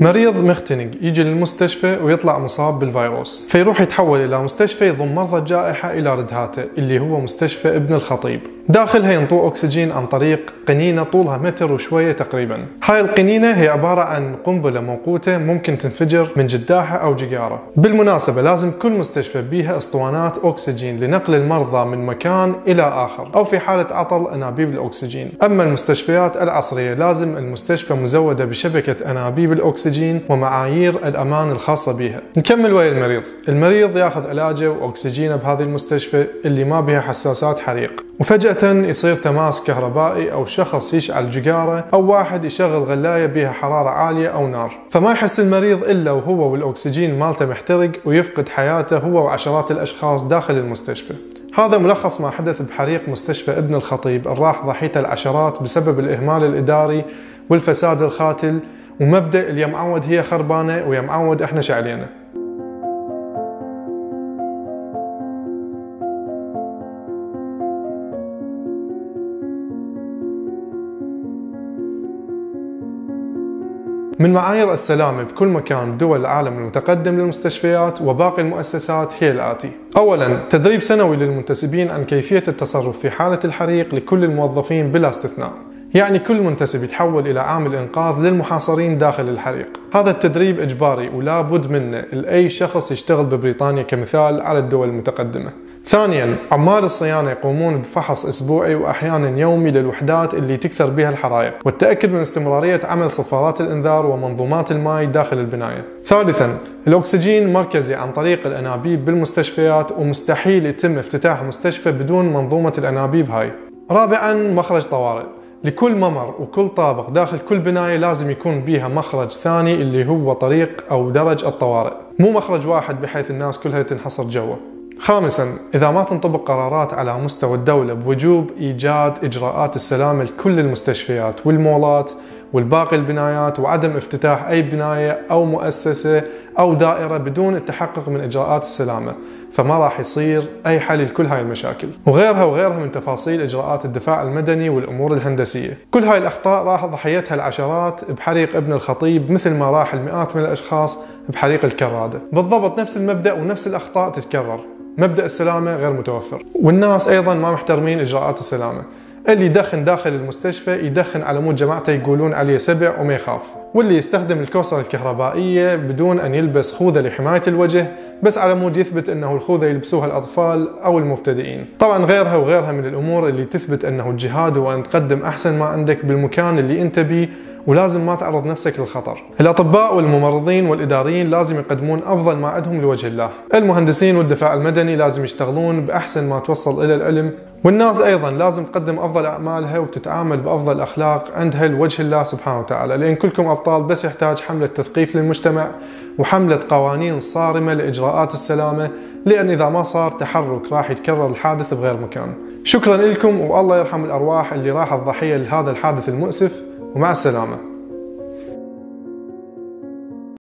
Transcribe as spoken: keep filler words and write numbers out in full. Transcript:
مريض مختنق يجي للمستشفى ويطلع مصاب بالفيروس، فيروح يتحول الى مستشفى يضم مرضى الجائحه الى ردهاته اللي هو مستشفى ابن الخطيب. داخلها ينطوه اكسجين عن طريق قنينه طولها متر وشويه تقريبا. هاي القنينه هي عباره عن قنبله موقوته ممكن تنفجر من جداحه او جياره. بالمناسبه لازم كل مستشفى بيها اسطوانات اكسجين لنقل المرضى من مكان الى اخر، او في حاله عطل انابيب الاكسجين. اما المستشفيات العصريه لازم المستشفى مزوده بشبكه انابيب الاكسجين ومعايير الامان الخاصه بها. نكمل ويا المريض، المريض ياخذ علاجه واكسجينه بهذه المستشفى اللي ما بها حساسات حريق، وفجأة يصير تماس كهربائي أو شخص يشعل جيجارة أو واحد يشغل غلاية بها حرارة عالية أو نار، فما يحس المريض إلا وهو والأكسجين مالته محترق ويفقد حياته هو وعشرات الأشخاص داخل المستشفى. هذا ملخص ما حدث بحريق مستشفى ابن الخطيب الراح ضحيته العشرات بسبب الإهمال الإداري والفساد القاتل ومبدأ اللي معود هي خربانة ويا معود إحنا شعلينا. من معايير السلامة بكل مكان بدول العالم المتقدم للمستشفيات وباقي المؤسسات هي الآتي: أولاً تدريب سنوي للمنتسبين عن كيفية التصرف في حالة الحريق لكل الموظفين بلا استثناء، يعني كل منتسب يتحول إلى عامل إنقاذ للمحاصرين داخل الحريق. هذا التدريب إجباري ولا بد منه لأي شخص يشتغل ببريطانيا كمثال على الدول المتقدمة. ثانياً عمال الصيانة يقومون بفحص أسبوعي وأحياناً يومي للوحدات اللي تكثر بها الحرائق والتأكد من استمرارية عمل صفارات الإنذار ومنظومات الماء داخل البناية. ثالثاً الأكسجين مركزي عن طريق الأنابيب بالمستشفيات ومستحيل يتم افتتاح مستشفى بدون منظومة الأنابيب هاي. رابعاً مخرج طوارئ، لكل ممر وكل طابق داخل كل بناية لازم يكون بيها مخرج ثاني اللي هو طريق أو درج الطوارئ، مو مخرج واحد بحيث الناس كلها تنحصر جوا. خامساً إذا ما تنطبق قرارات على مستوى الدولة بوجوب إيجاد إجراءات السلامة لكل المستشفيات والمولات والباقي البنايات وعدم افتتاح أي بناية أو مؤسسة أو دائرة بدون التحقق من إجراءات السلامة، فما راح يصير أي حل لكل هاي المشاكل وغيرها وغيرها من تفاصيل إجراءات الدفاع المدني والأمور الهندسية. كل هاي الأخطاء راح ضحيتها العشرات بحريق ابن الخطيب مثل ما راح المئات من الأشخاص بحريق الكرادة. بالضبط نفس المبدأ ونفس الأخطاء تتكرر، مبدأ السلامة غير متوفر والناس أيضا ما محترمين إجراءات السلامة. اللي يدخن داخل المستشفى يدخن على مود جماعته يقولون عليه سبع وما يخاف، واللي يستخدم الكوسرة الكهربائية بدون أن يلبس خوذة لحماية الوجه بس على مود يثبت أنه الخوذة يلبسوها الأطفال أو المبتدئين. طبعا غيرها وغيرها من الأمور اللي تثبت أنه الجهاد هو أن تقدم أحسن ما عندك بالمكان اللي أنت بيه ولازم ما تعرض نفسك للخطر. الأطباء والممرضين والإداريين لازم يقدمون أفضل ما عندهم لوجه الله. المهندسين والدفاع المدني لازم يشتغلون بأحسن ما توصل إلى العلم، والناس أيضا لازم تقدم أفضل أعمالها وتتعامل بأفضل أخلاق عندها لوجه الله سبحانه وتعالى، لأن كلكم أبطال بس يحتاج حملة تثقيف للمجتمع وحملة قوانين صارمة لإجراءات السلامة، لأن إذا ما صار تحرك راح يتكرر الحادث بغير مكان. شكرا لكم والله يرحم الأرواح اللي راحت ضحية لهذا الحادث المؤسف، ومع السلامة.